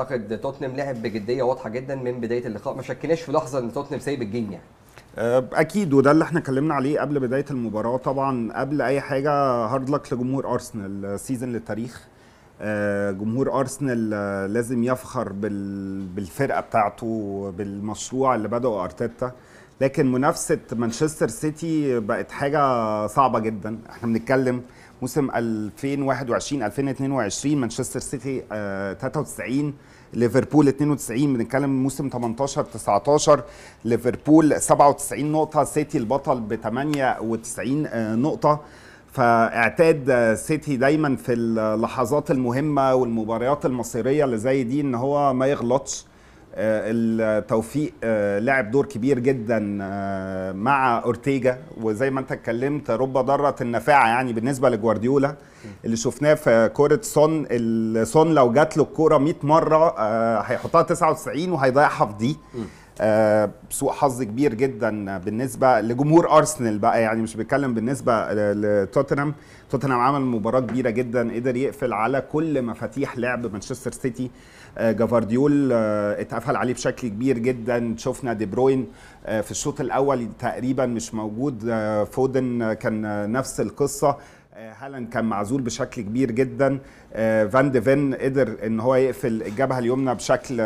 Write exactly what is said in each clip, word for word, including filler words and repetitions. اعتقد توتنهام لعب بجديه واضحه جدا من بدايه اللقاء، ما شكناش في لحظه ان توتنهام سايب الجيم يعني. اكيد، وده اللي احنا اتكلمنا عليه قبل بدايه المباراه. طبعا قبل اي حاجه هارد لك لجمهور ارسنال، سيزون للتاريخ. جمهور ارسنال لازم يفخر بالفرقه بتاعته، بالمشروع اللي بدأه ارتيتا، لكن منافسه مانشستر سيتي بقت حاجه صعبه جدا. احنا بنتكلم موسم ألفين وواحد وعشرين ألفين واثنين وعشرين مانشستر سيتي ثلاثة وتسعين، ليفربول اثنين وتسعين، بنتكلم موسم تمنتاشر تسعتاشر ليفربول سبعة وتسعين نقطه، سيتي البطل ب تمانية وتسعين نقطه. فاعتاد سيتي دايما في اللحظات المهمه والمباريات المصيريه اللي زي دي ان هو ما يغلطش. التوفيق لعب دور كبير جدا مع اورتيجا، وزي ما انت اتكلمت رب ضاره النافعه يعني بالنسبه لجوارديولا اللي شفناه في كوره سون. سون لو جات له الكوره مية مره هيحطها تسعة وتسعين وهيضيعها في دي. سوء حظ كبير جدا بالنسبه لجمهور ارسنال بقى، يعني مش بتكلم بالنسبه لتوتنهام. توتنهام عمل مباراه كبيره جدا، قدر يقفل على كل مفاتيح لعب مانشستر سيتي. جافارديول اتقفل عليه بشكل كبير جدا، شفنا دي بروين في الشوط الاول تقريبا مش موجود، فودن كان نفس القصه، هالاند كان معزول بشكل كبير جدا، فان ديفين قدر ان هو يقفل الجبهه اليمنى بشكل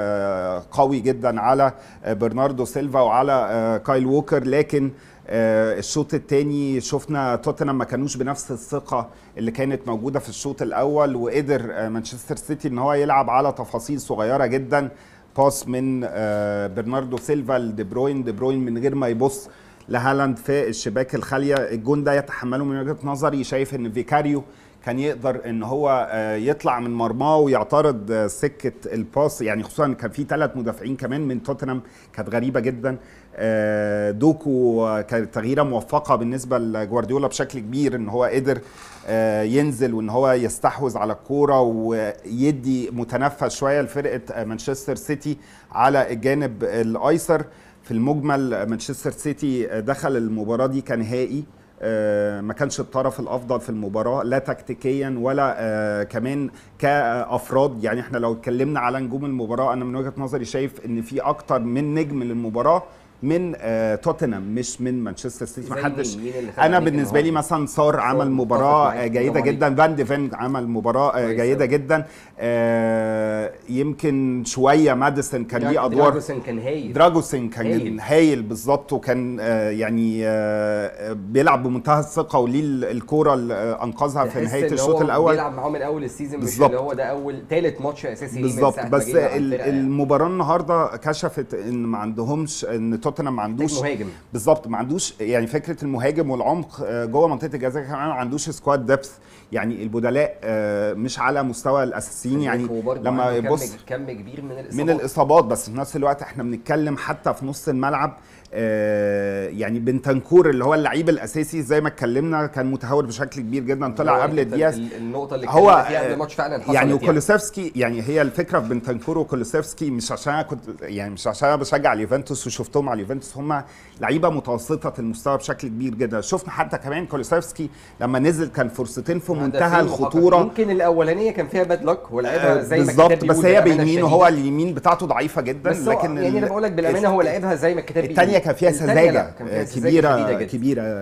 قوي جدا على برناردو سيلفا وعلى كايل ووكر. لكن الشوط الثاني شفنا توتنهام ما كانوش بنفس الثقه اللي كانت موجوده في الشوط الاول، وقدر مانشستر سيتي ان هو يلعب على تفاصيل صغيره جدا، باس من برناردو سيلفا لدي بروين، دي بروين من غير ما يبص لهالاند في الشباك الخاليه. الجون ده يتحمله من وجهه نظري، شايف ان فيكاريو كان يقدر ان هو يطلع من مرماه ويعترض سكه الباس، يعني خصوصا كان في ثلاث مدافعين كمان من توتنهام، كانت غريبه جدا. دوكو كانت تغييره موفقه بالنسبه لجوارديولا بشكل كبير، ان هو قدر ينزل وان هو يستحوذ على الكوره ويدي متنفس شويه لفرقه مانشستر سيتي على الجانب الايسر. في المجمل مانشستر سيتي دخل المباراة دي كنهائي، ما كانش الطرف الأفضل في المباراة، لا تكتيكيا ولا كمان كأفراد. يعني احنا لو اتكلمنا على نجوم المباراة، أنا من وجهة نظري شايف إن في أكتر من نجم للمباراة من توتنهام مش من مانشستر سيتي. محدش، انا بالنسبه لي مثلا سار عمل مباراه جيده جدا، فان ديفين عمل مباراه جيده جدا، يمكن شويه ماديسون كان ليه ادوار، دراجوسن كان هايل، دراجوسن كان هايل بالظبط، وكان يعني بيلعب بمنتهى الثقه وليه الكوره اللي انقذها في نهايه الشوط الاول. بيلعب معاه من اول السيزون بالظبط، اللي هو ده اول ثالث ماتش اساسي بالظبط. بس المباراه النهارده كشفت ان ما عندهمش، ان توتنهام ما عندوش مهاجم بالظبط، ما عندوش يعني فكره المهاجم والعمق جوه منطقه الجزاء، كمان ما عندوش سكواد ديبث، يعني البدلاء مش على مستوى الاساسيين. يعني لما يبص كم كبير من الاصابات، من الاصابات بس في نفس الوقت احنا بنتكلم حتى في نص الملعب، يعني بنتنكور اللي هو اللعيب الاساسي زي ما اتكلمنا كان متهور بشكل كبير جدا، طلع قبل الدقيقه النقطه اللي هو قبل الماتش فعلا حصلت يعني. وكولوسيفسكي يعني هي الفكره في بنتنكور وكولوسيفسكي، مش عشان انا كنت يعني مش عشان انا بشجع اليوفنتوس وشفتهم على اليوفنتوس، هم لعيبه متوسطه المستوى بشكل كبير جدا. شفنا حتى كمان كولوسيفسكي لما نزل كان فرصتين في منتهى الخطوره، ممكن الاولانيه كان فيها باد لك ولعبها زي ما كتبت، بس هي بيمين وهو اليمين بتاعته ضعيفه جدا، لكن يعني انا بقول لك بالامانه هو لعبها زي ما كتبت. كان فيها سذاجه كبيره كبيره